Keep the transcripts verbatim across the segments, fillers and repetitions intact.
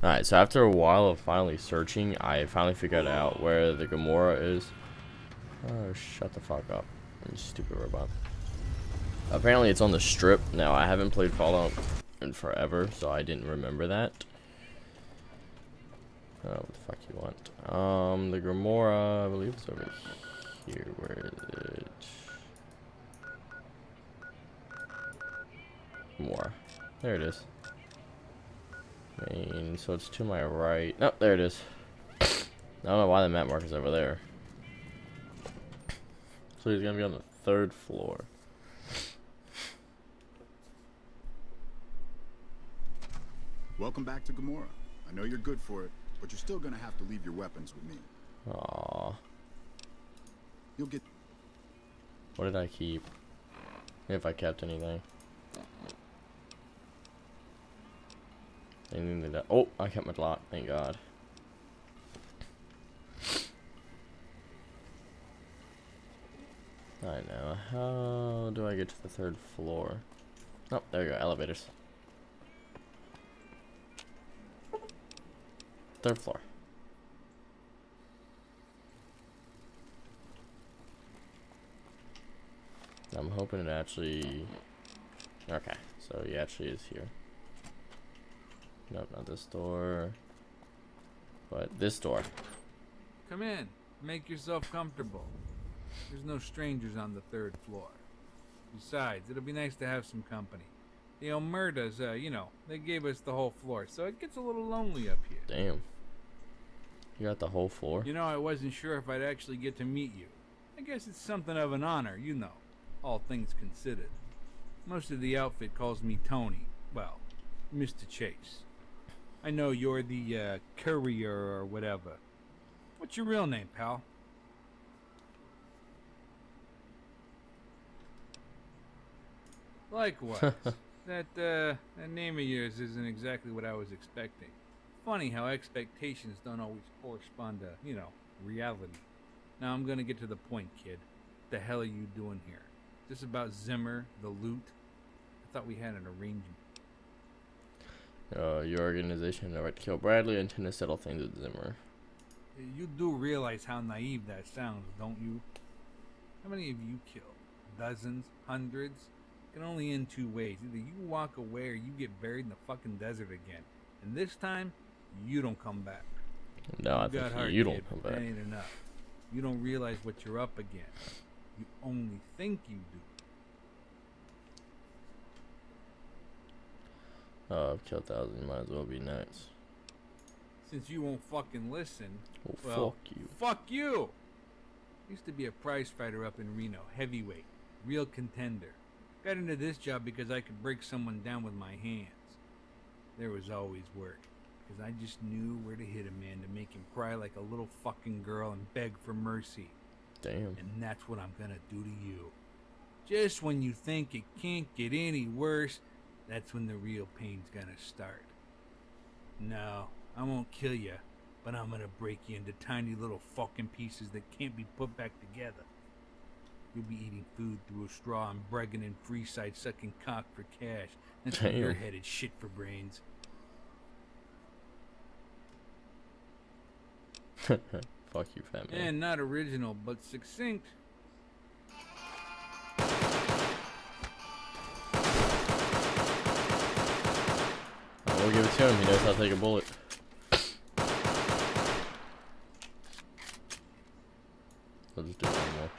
Alright, so after a while of finally searching, I finally figured out where the Gomorrah is. Oh, shut the fuck up. You stupid robot. Apparently it's on the strip. Now, I haven't played Fallout in forever, so I didn't remember that. Oh, what the fuck you want? Um, the Gomorrah, I believe it's over here. Where is it? Gomorrah. There it is. Main, so it's to my right. Oh, there it is. I don't know why the map marker's over there. So he's gonna be on the third floor. Welcome back to Gomorrah. I know you're good for it, but you're still gonna have to leave your weapons with me. Aww. You'll get. What did I keep? If I kept anything. Anything that I, oh, I kept my Glock. Thank God. I know. How do I get to the third floor? Oh, there you go. Elevators. Third floor. I'm hoping it actually. Okay, so he actually is here. Nope, not this door. But this door. Come in. Make yourself comfortable. There's no strangers on the third floor. Besides, it'll be nice to have some company. The Omertas, uh, you know, they gave us the whole floor, so it gets a little lonely up here. Damn. You got the whole floor? You know, I wasn't sure if I'd actually get to meet you. I guess it's something of an honor, you know, all things considered. Most of the outfit calls me Tony. Well, Mister Chase. I know you're the uh, courier or whatever. What's your real name, pal? Likewise. That, uh, that name of yours isn't exactly what I was expecting. Funny how expectations don't always correspond to, you know, reality. Now I'm gonna get to the point, kid. What the hell are you doing here? Is this about Zimmer, the loot? I thought we had an arrangement. Uh, your organization over at Kill Bradley and tend to settle things with Zimmer. You do realize how naive that sounds, don't you? How many have you killed? Dozens? Hundreds? It can only end two ways. Either you walk away or you get buried in the fucking desert again. And this time, you don't come back. No, I think you don't come back. That ain't enough. You don't realize what you're up against. You only think you do. Oh, I've killed thousands, might as well be nice. Since you won't fucking listen, well, well, fuck you. Fuck you! Used to be a prize fighter up in Reno, heavyweight, real contender. Got into this job because I could break someone down with my hands. There was always work, because I just knew where to hit a man to make him cry like a little fucking girl and beg for mercy. Damn. And that's what I'm gonna do to you. Just when you think it can't get any worse, that's when the real pain's gonna start. No, I won't kill you, but I'm gonna break you into tiny little fucking pieces that can't be put back together. You'll be eating food through a straw and bragging in Freeside, sucking cock for cash. That's what you're headed, shit for brains. Fuck you, fat man. And not original, but succinct. We'll give it to him. He knows how to take a bullet. I'll just do it anymore.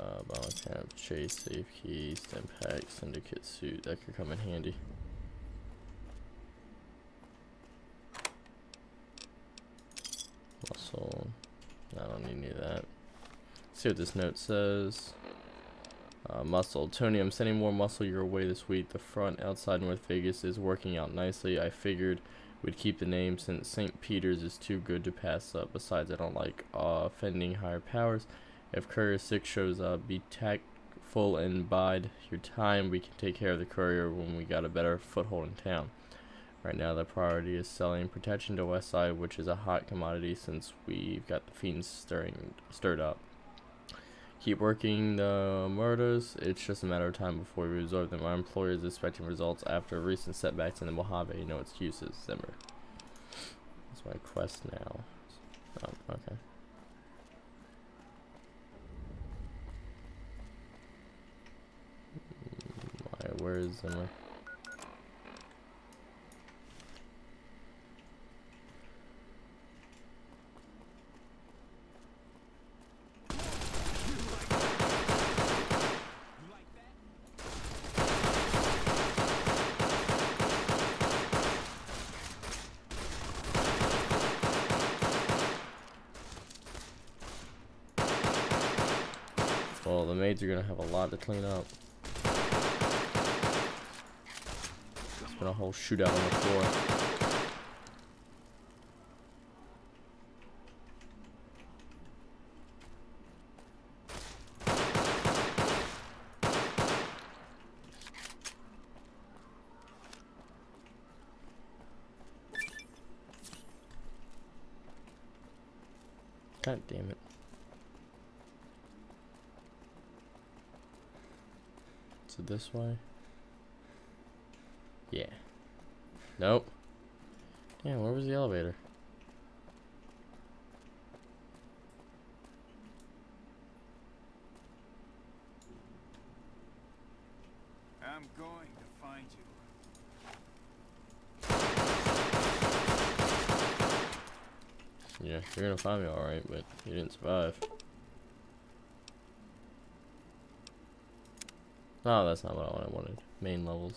Uh, bomb camp, chase, safe key, stem pack, syndicate suit. That could come in handy. Muscle. I don't need any of that. Let's see what this note says. Uh, muscle. Tony, I'm sending more muscle your way this week. The front outside North Vegas is working out nicely. I figured we'd keep the name since Saint Peter's is too good to pass up. Besides, I don't like uh, offending higher powers. If Courier Six shows up, be tactful and bide your time. We can take care of the courier when we got a better foothold in town. Right now, the priority is selling protection to Westside, which is a hot commodity since we've got the fiends stirring, stirred up. Keep working the murders. It's just a matter of time before we absorb them. Our employer is expecting results after recent setbacks in the Mojave. You know excuses, Zimmer. That's my quest now. Oh, okay. Alright, where is Zimmer? The maids are gonna have a lot to clean up. It's been a whole shootout on the floor. God damn it. So this way? Yeah. Nope. Damn, where was the elevator? I'm going to find you. Yeah, you're gonna find me alright, but you didn't survive. Oh, that's not what I wanted. Main levels.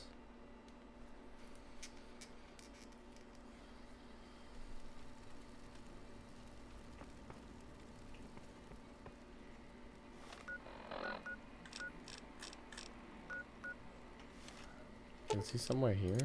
Is he somewhere here?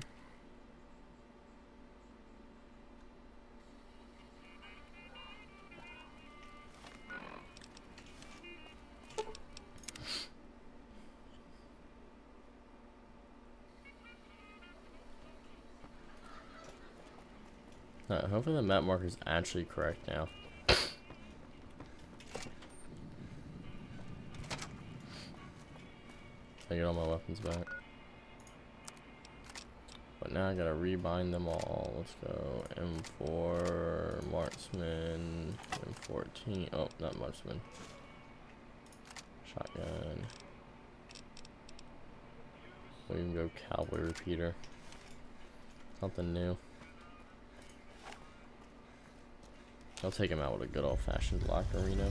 Alright, hopefully the map marker is actually correct now. I get all my weapons back. But now I gotta rebind them all. Let's go M four, marksman, M fourteen. Oh, not marksman. Shotgun. We can go cowboy repeater. Something new. I'll take him out with a good old-fashioned block arena.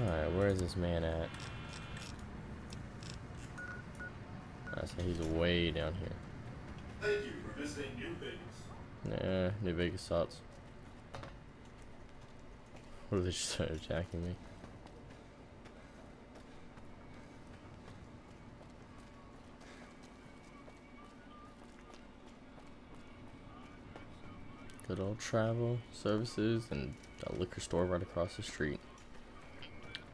Alright, where is this man at? I say he's way down here. Thank you for visiting New Vegas. Nah, New Vegas sucks. What if they just started attacking me? Good old travel services and a liquor store right across the street.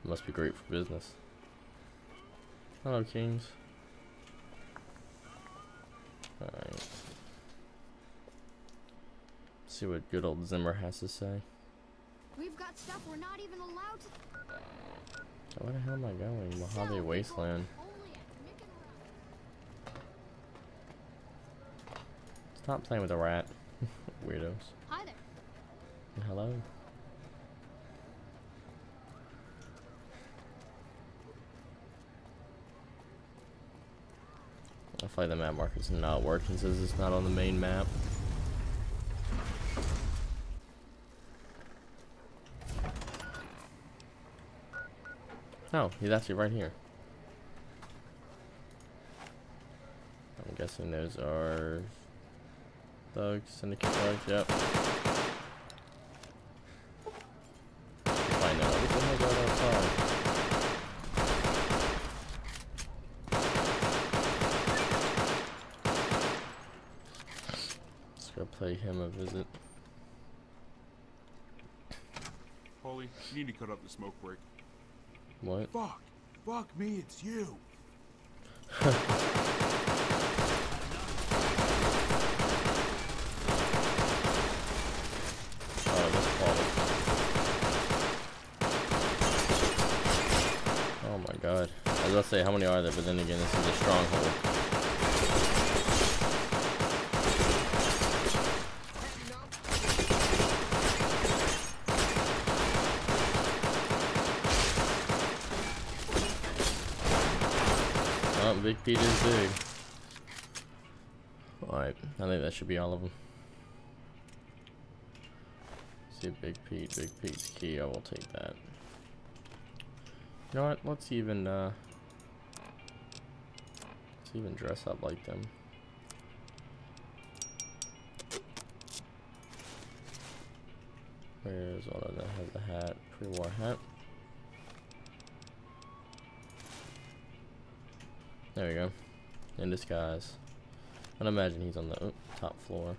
Must be great for business. Hello, Kings. Alright. See what good old Zimmer has to say. We've got stuff we're not even allowed to. Where the hell am I going? Mojave Wasteland. Stop playing with a rat. Weirdos. Hi there. Hello. I feel like the map marker's not working since it's not on the main map. Oh, he's actually right here. I'm guessing those are thugs, syndicate thugs, yep. Find out what the hell goes outside. Let's go pay him a visit. Paulie, you need to cut up the smoke break. What? Fuck! Fuck me, it's you! was about to say, how many are there? But then again, this is a stronghold. Oh, Big Pete is big. Alright, I think that should be all of them. Let's see, Big Pete, Big Pete's key, I will take that. You know what, let's even, uh, let's even dress up like them. Where's one of them has the hat, pre-war hat. There we go, in disguise. I'd imagine he's on the oh, top floor.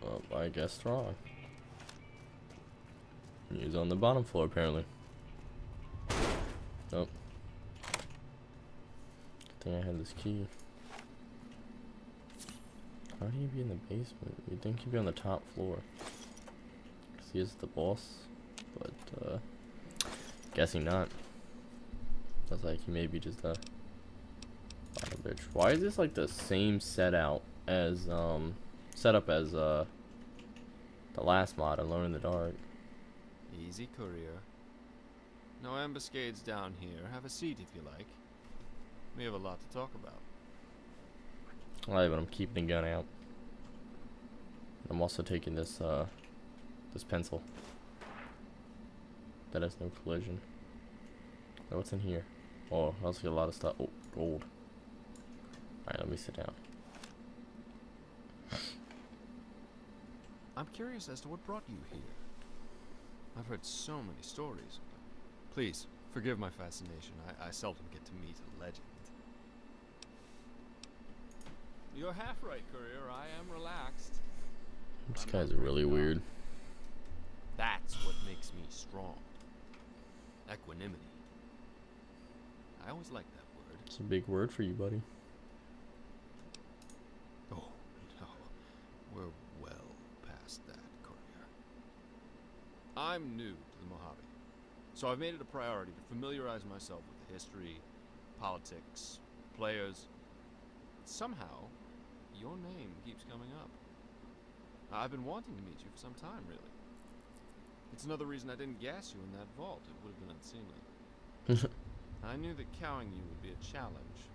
Well, I guessed wrong. He's on the bottom floor, apparently. Nope. I think I had this key. Why would he be in the basement? You'd think he'd be on the top floor. Because he is the boss. But, uh, guessing not. That's like he may be just a bottom bitch. Why is this like the same set out as, um, setup as, uh, the last mod, Alone in the Dark? Easy, Courier. No ambuscades down here. Have a seat if you like. We have a lot to talk about. Alright, but I'm keeping the gun out. I'm also taking this, uh, this pencil. That has no collision. Now what's in here? Oh, I also get a lot of stuff. Oh, gold. Alright, let me sit down. I'm curious as to what brought you here. I've heard so many stories. Please, forgive my fascination. I, I seldom get to meet a legend. You're half right, Courier. I am relaxed. These guys are really weird. That's what makes me strong. Equanimity. I always like that word. It's a big word for you, buddy. Oh, no. We're well past that. I'm new to the Mojave, so I've made it a priority to familiarize myself with the history, politics, players. Somehow, your name keeps coming up. I've been wanting to meet you for some time, really. It's another reason I didn't gas you in that vault. It would have been unseemly. I knew that cowing you would be a challenge.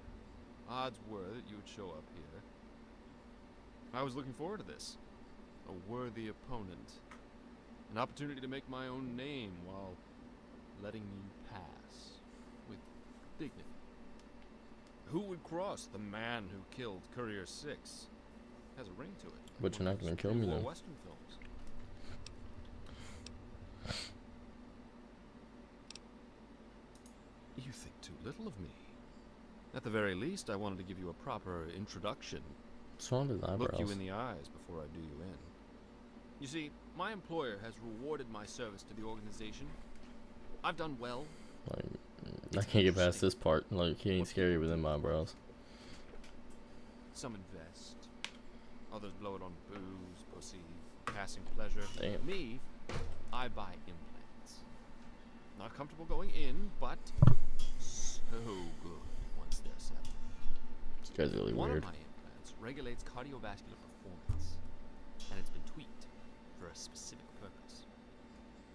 Odds were that you would show up here. I was looking forward to this. A worthy opponent. An opportunity to make my own name while letting you pass with dignity. Who would cross the man who killed Courier Six? Has a ring to it. But you're not going to kill me, though. Western films. You think too little of me. At the very least, I wanted to give you a proper introduction. Look you in the eyes before I do you in. You see, my employer has rewarded my service to the organization. I've done well. Like, I can't get past this part. Like, he ain't scary within my eyebrows. Some invest. Others blow it on booze, pussy, passing pleasure. Damn. Me, I buy implants. Not comfortable going in, but so good once they're set. This guy's really weird. One of my implants regulates cardiovascular performance, and it's been tweaked for a specific purpose.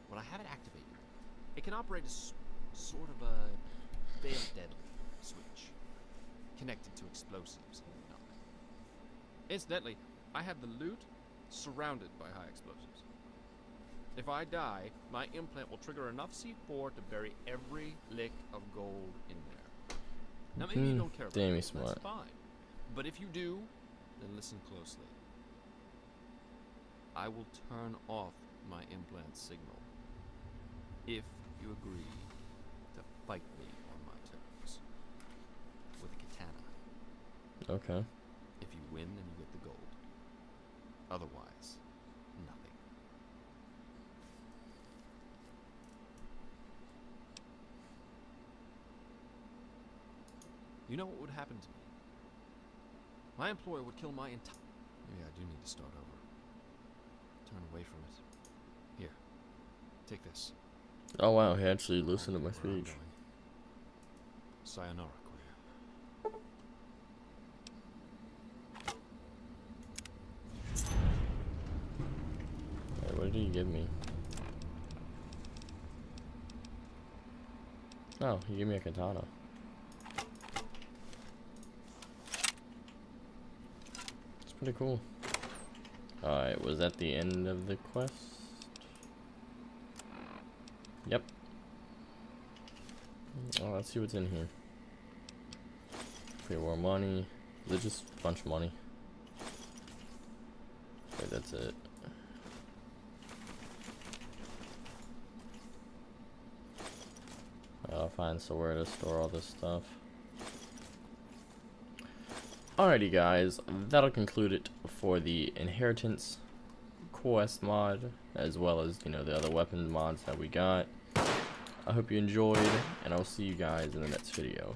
When I have it activated, it can operate as sort of a fail deadly switch connected to explosives and whatnot. Incidentally, I have the loot surrounded by high explosives. If I die, my implant will trigger enough C four to bury every lick of gold in there. Now maybe mm, you don't care about damn it, smart. That's fine. But if you do, then listen closely. I will turn off my implant signal if you agree to fight me on my terms with a katana. Okay. If you win, then you get the gold. Otherwise, nothing. You know what would happen to me? My employer would kill my entire... Maybe I do need to start over. Turn away from it. Here, take this. Oh wow, he actually listened to my speech. Sayonara, Courier. Hey, what did he give me? Oh, he gave me a katana. It's pretty cool. Alright, was that the end of the quest? Yep. Oh, let's see what's in here. Pre-war money. Is it just a bunch of money? Wait, that's it. I'll find somewhere to store all this stuff. Alrighty guys, that'll conclude it for the inheritance quest mod, as well as, you know, the other weapon mods that we got. I hope you enjoyed, and I'll see you guys in the next video.